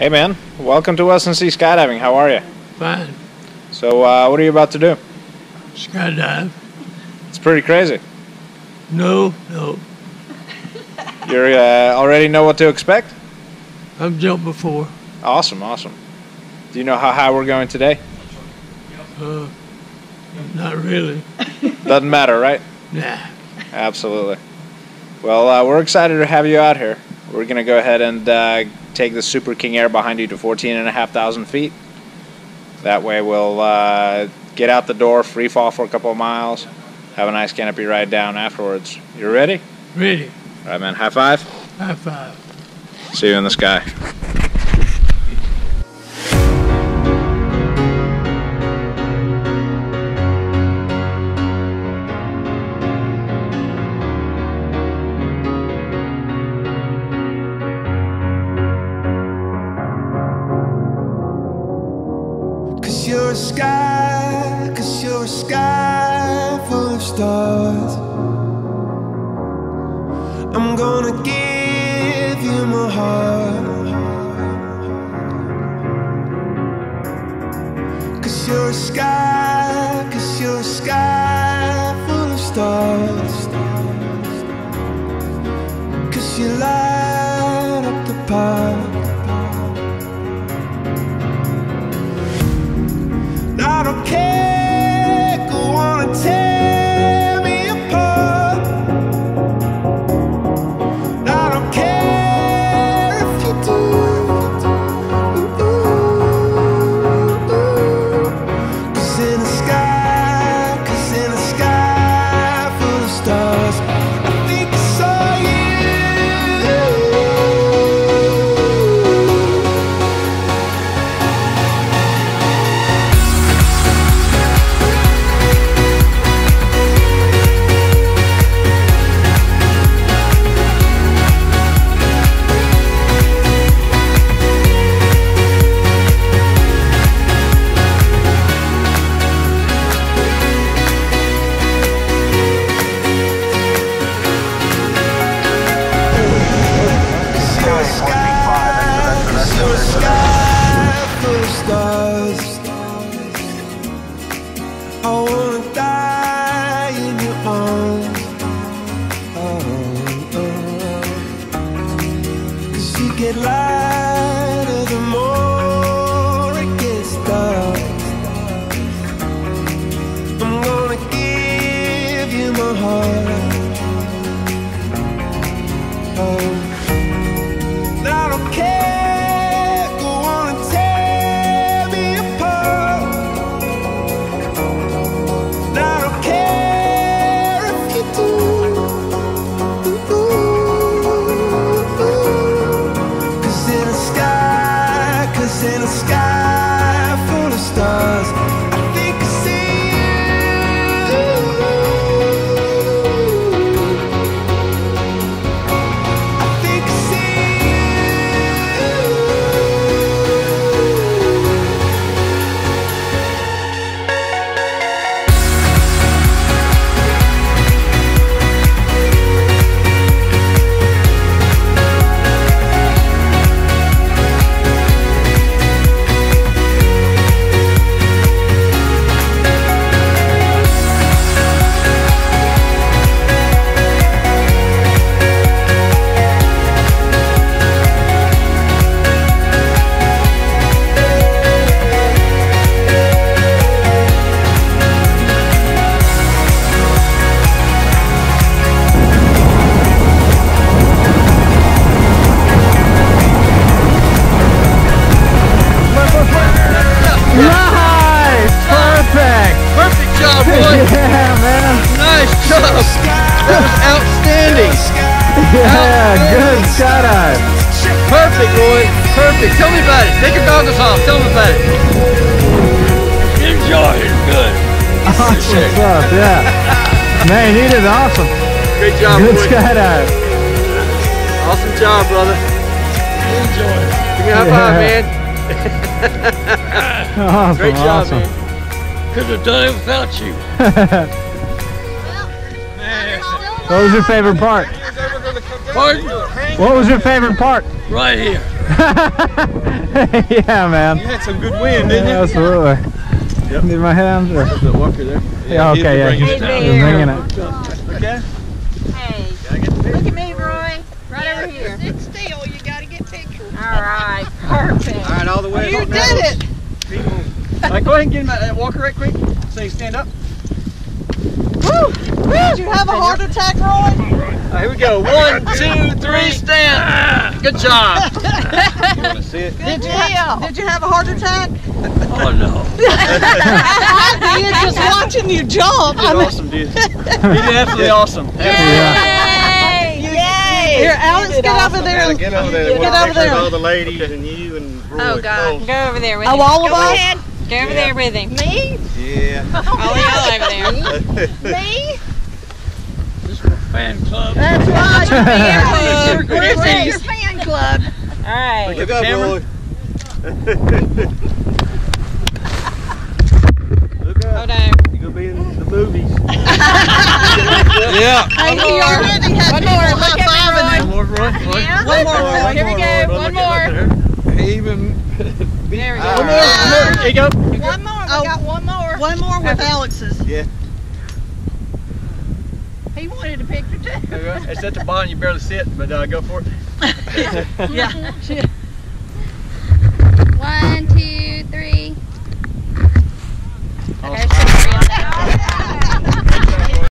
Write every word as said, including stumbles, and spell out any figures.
Hey man, welcome to West Tennessee Skydiving. How are you? Fine. So uh, what are you about to do? Skydive. It's pretty crazy. No, no. You uh, already know what to expect? I've jumped before. Awesome, awesome. Do you know how high we're going today? Uh, not really. Doesn't matter, right? Nah. Absolutely. Well, uh, we're excited to have you out here. We're going to go ahead and uh, take the Super King Air behind you to fourteen and a half thousand feet. That way we'll uh, get out the door, free fall for a couple of miles, have a nice canopy ride down afterwards. You ready? Ready. All right, man. High five. High five. See you in the sky. You're a sky, 'cause you're a sky full of stars. I'm gonna give you my heart. 'Cause you're a sky, 'cause you're a sky full of stars. 'Cause you light up the path. I don't care who wanna tear me apart. I don't care if you do. Ooh, ooh, ooh. 'Cause in the sky, 'cause in the sky full of stars, I think I saw you. I wanna die in your arms, oh, oh. 'Cause you get lighter the more it gets dark. I'm gonna give you my heart, oh. In a sky full of stars, I think I see you. I think I yeah, good skydive. Perfect, boy. Perfect. Tell me about it. Take your goggles off. Tell me about it. Enjoy it. Good. Awesome stuff, yeah. Man, you did awesome. Great job, good boy. Good skydive. Awesome job, brother. Enjoy it. Give me a high yeah. five, man. Awesome, great job, awesome. Man. Couldn't have done it without you. Well, man. What was your favorite part? Pardon? What was your favorite part? Right here. Yeah, man. You had some good wind, didn't you? Yeah, absolutely. Yep. Did my head under? There's a walker there. Yeah, yeah, okay, yeah. Bringing it down. Bringing it. Okay. Hey, look at me, Roy. Right over here. Sit still. You got to get pictures. All right, perfect. All right, all the way. You did it. All right, go ahead and get him out of that walker right quick. So you stand up. Woo! Did you have a heart attack, Roy? All right, here we go. One, two, three, stand. Good job. You want to see it? Did you, have, did you have a heart attack? Oh, no. You're just watching you jump. You did awesome, dude. You did absolutely awesome. Yay! Yay! Yay. Here, Alex, get awesome. over there. Get over there. Get over there. All the ladies and you and Roy. Oh, God. Go over there with him. Oh, all of us? Go ahead. Go over yeah. there with him. Me? Yeah. Oh, all over there. Me? This is a fan club. That's right. Your fan club. We're your fan club. All right. Look at Roy. Look up. Hold on. You're going to be in the movies. Yeah. Hey, you already had one more. Look at me, Roy. One more, Roy. Yeah. One more. Here we go. One more. Even... There we go. One more, uh, one more. Here you go. One more. We oh, got one more. One more with Alex's. Yeah. He wanted a picture too. It's at the bottom. You barely see it, but uh, go for it. Yeah. Yeah. One.